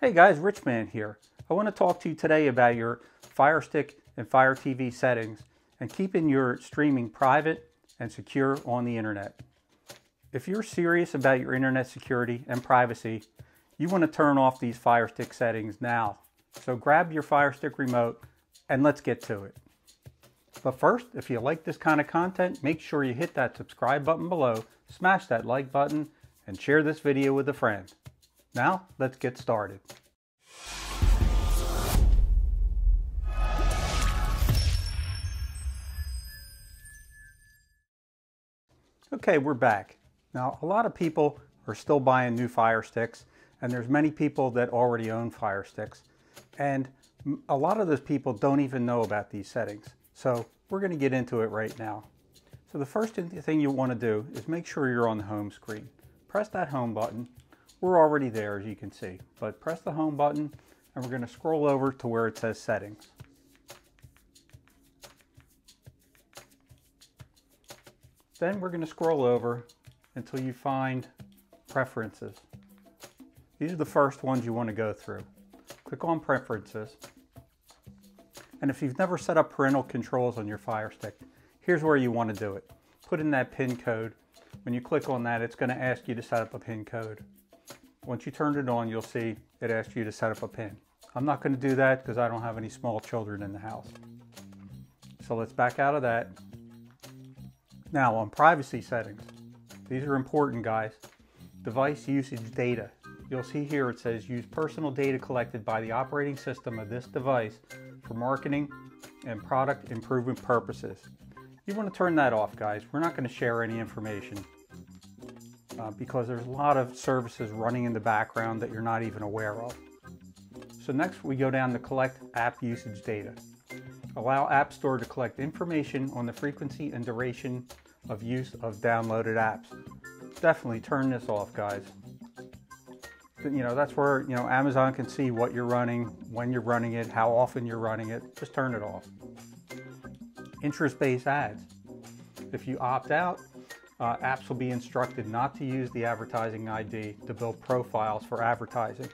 Hey guys, Richman here. I want to talk to you today about your Fire Stick and Fire TV settings and keeping your streaming private and secure on the internet. If you're serious about your internet security and privacy, you want to turn off these Fire Stick settings now. So grab your Fire Stick remote and let's get to it. But first, if you like this kind of content, make sure you hit that subscribe button below, smash that like button, and share this video with a friend. Now, let's get started. Okay, we're back. Now, a lot of people are still buying new Fire Sticks, and there's many people that already own Fire Sticks. And a lot of those people don't even know about these settings. So we're going to get into it right now. So the first thing you want to do is make sure you're on the home screen. Press that home button. We're already there, as you can see, but press the home button and we're going to scroll over to where it says settings. Then we're going to scroll over until you find preferences. These are the first ones you want to go through. Click on preferences. And if you've never set up parental controls on your Fire Stick, here's where you want to do it. Put in that PIN code. When you click on that, it's going to ask you to set up a PIN code. Once you turn it on, you'll see it asks you to set up a PIN. I'm not going to do that because I don't have any small children in the house. So let's back out of that. Now on privacy settings, these are important, guys. Device usage data. You'll see here it says use personal data collected by the operating system of this device for marketing and product improvement purposes. You want to turn that off, guys. We're not going to share any information because there's a lot of services running in the background that you're not even aware of. So next we go down to collect app usage data. Allow App Store to collect information on the frequency and duration of use of downloaded apps. Definitely turn this off, guys. You know, that's where, you know, Amazon can see what you're running, when you're running it, how often you're running it. Just turn it off. Interest-based ads. If you opt out, apps will be instructed not to use the advertising ID to build profiles for advertising.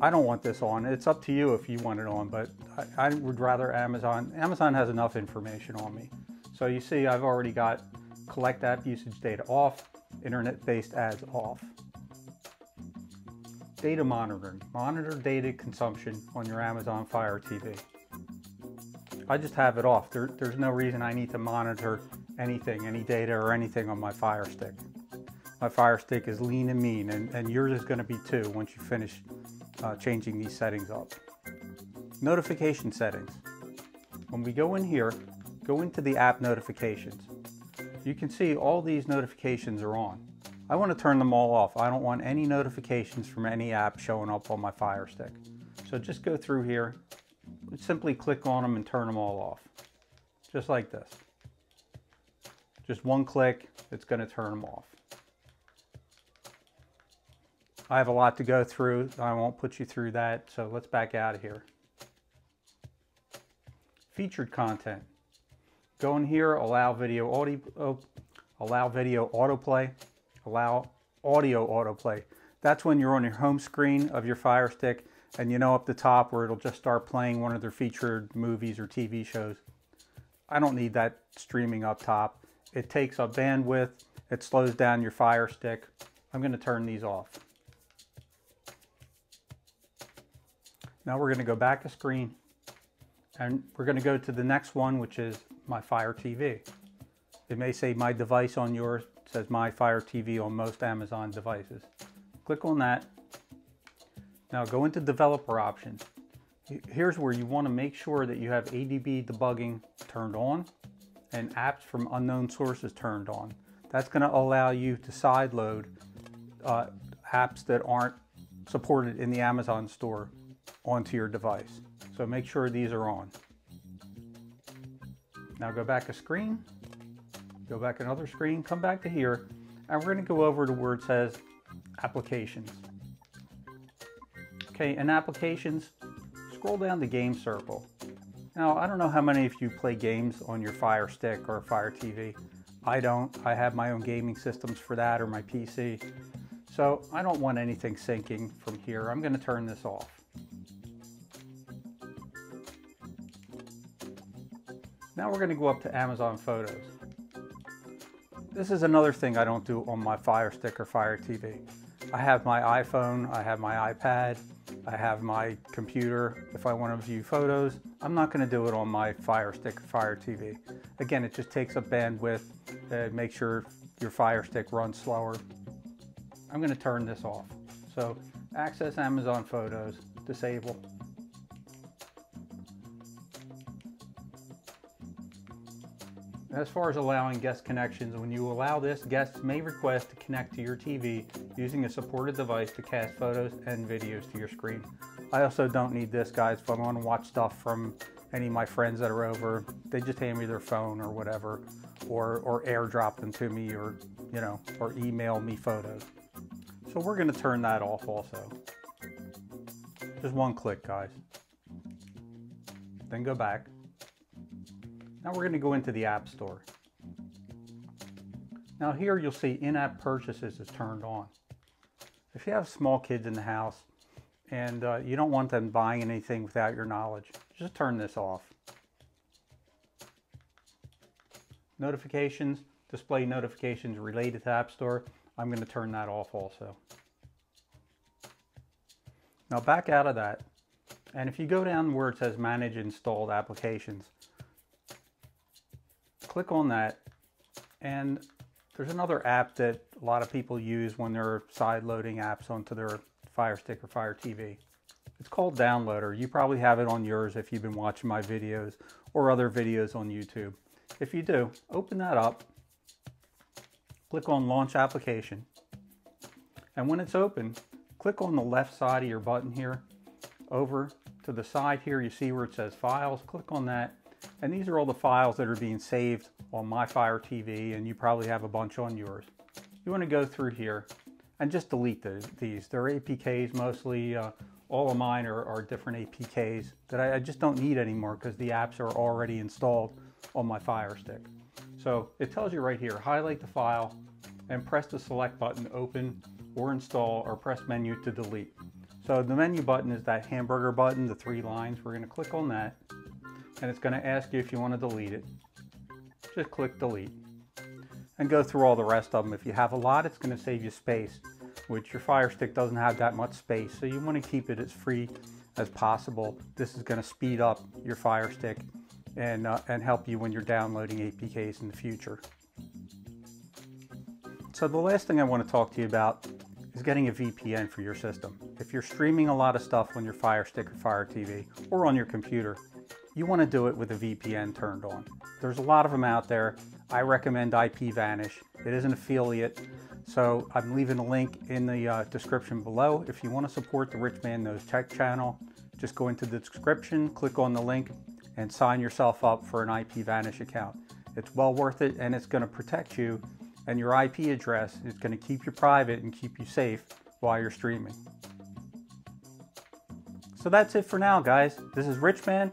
I don't want this on. It's up to you if you want it on, but I would rather Amazon. Amazon has enough information on me. So you see, I've already got collect app usage data off, internet-based ads off. Data monitoring. Monitor data consumption on your Amazon Fire TV. I just have it off. There's no reason I need to monitor anything, any data or anything on my Fire Stick. My Fire Stick is lean and mean, and yours is going to be too once you finish changing these settings up. Notification settings. When we go in here, go into the app notifications. You can see all these notifications are on. I want to turn them all off. I don't want any notifications from any app showing up on my Fire Stick. So just go through here, simply click on them and turn them all off. Just like this. Just one click, it's going to turn them off. I have a lot to go through. I won't put you through that. So let's back out of here. Featured content. Go in here, allow video autoplay. Allow audio autoplay. That's when you're on your home screen of your Fire Stick and you know up the top where it'll just start playing one of their featured movies or TV shows. I don't need that streaming up top. It takes up bandwidth. It slows down your Fire Stick. I'm going to turn these off. Now we're going to go back a screen and we're going to go to the next one, which is my Fire TV. It may say my device on yours. It says My Fire TV on most Amazon devices. Click on that. Now go into developer options. Here's where you want to make sure that you have ADB debugging turned on and apps from unknown sources turned on. That's going to allow you to sideload apps that aren't supported in the Amazon store onto your device. So make sure these are on. Now go back a screen. Go back another screen, come back to here, and we're going to go over to where it says applications. Okay, in applications, scroll down to Game Circle. Now, I don't know how many of you play games on your Fire Stick or Fire TV. I don't. I have my own gaming systems for that or my PC. So I don't want anything syncing from here. I'm going to turn this off. Now we're going to go up to Amazon Photos. This is another thing I don't do on my Fire Stick or Fire TV. I have my iPhone, I have my iPad, I have my computer. If I want to view photos, I'm not going to do it on my Fire Stick or Fire TV. Again, it just takes up bandwidth. Make sure your Fire Stick runs slower. I'm going to turn this off. So access Amazon Photos, disable. As far as allowing guest connections, when you allow this, guests may request to connect to your TV using a supported device to cast photos and videos to your screen. I also don't need this, guys, if I want to watch stuff from any of my friends that are over. They just hand me their phone or whatever, or airdrop them to me, or, you know, or email me photos. So we're going to turn that off also. Just one click, guys. Then go back. Now we're going to go into the App Store. Now here you'll see in-app purchases is turned on. If you have small kids in the house and you don't want them buying anything without your knowledge, just turn this off. Notifications, display notifications related to App Store. I'm going to turn that off also. Now back out of that, and if you go down where it says Manage Installed Applications, click on that, and there's another app that a lot of people use when they're side-loading apps onto their Fire Stick or Fire TV. It's called Downloader. You probably have it on yours if you've been watching my videos or other videos on YouTube. If you do, open that up, click on Launch Application, and when it's open, click on the left side of your button here. Over to the side here, you see where it says Files. Click on that. And these are all the files that are being saved on my Fire TV, and you probably have a bunch on yours. You want to go through here and just delete these. They're APKs mostly. All of mine are different APKs that I just don't need anymore because the apps are already installed on my Fire Stick. So it tells you right here, highlight the file and press the select button to open or install, or press menu to delete. So the menu button is that hamburger button, the three lines. We're going to click on that. And it's going to ask you if you want to delete it. Just click delete and go through all the rest of them. If you have a lot, it's going to save you space, which your Fire Stick doesn't have that much space. So you want to keep it as free as possible. This is going to speed up your Fire Stick and help you when you're downloading APKs in the future. So the last thing I want to talk to you about is getting a VPN for your system. If you're streaming a lot of stuff on your Fire Stick or Fire TV or on your computer, you want to do it with a VPN turned on. There's a lot of them out there. I recommend IPVanish. It is an affiliate, so I'm leaving a link in the description below. If you want to support the Richman Knows Tech channel, just go into the description, click on the link, and sign yourself up for an IPVanish account. It's well worth it, and it's going to protect you and your IP address. It's going to keep you private and keep you safe while you're streaming. So that's it for now, guys. This is Richman.